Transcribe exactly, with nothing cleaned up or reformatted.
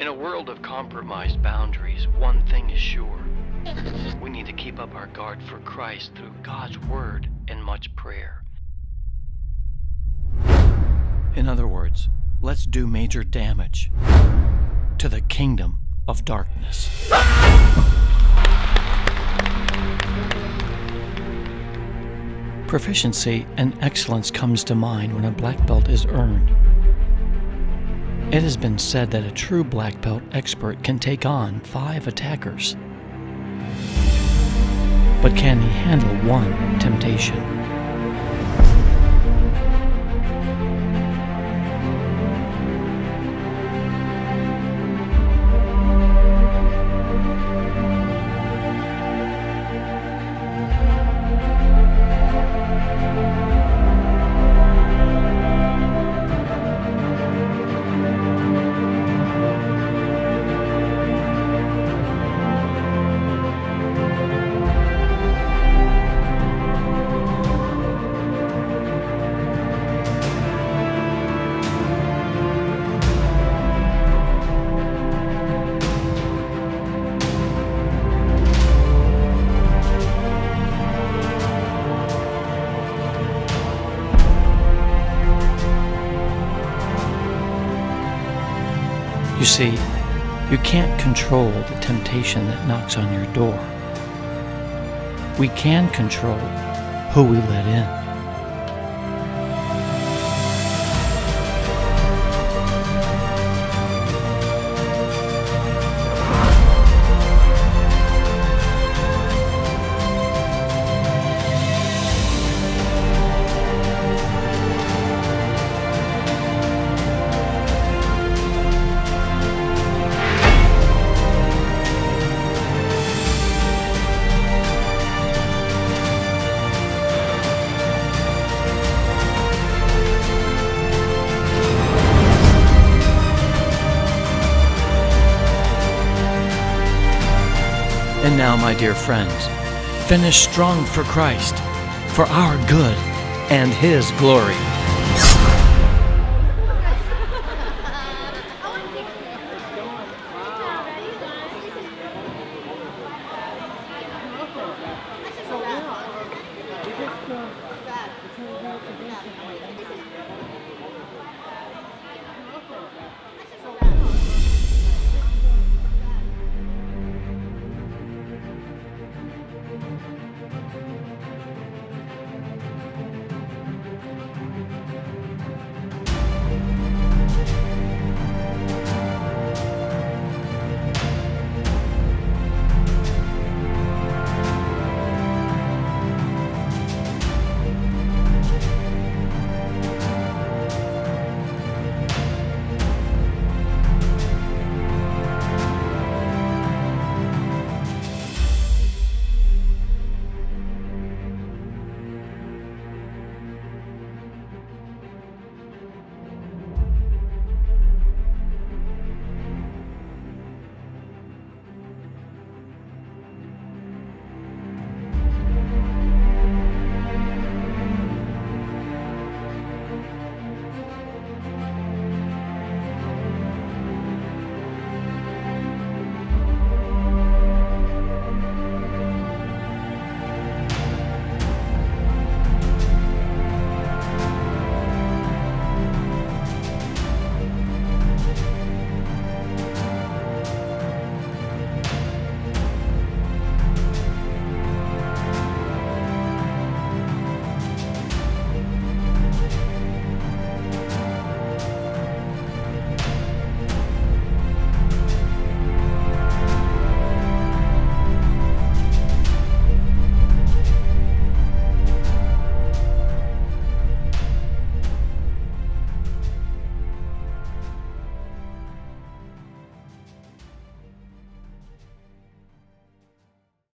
In a world of compromised boundaries, one thing is sure. We need to keep up our guard for Christ through God's word and much prayer. In other words, let's do major damage to the kingdom of darkness. Proficiency and excellence comes to mind when a black belt is earned. It has been said that a true black belt expert can take on five attackers. But can he handle one temptation? You see, you can't control the temptation that knocks on your door. We can control who we let in. And now, my dear friends, finish strong for Christ, for our good and His glory.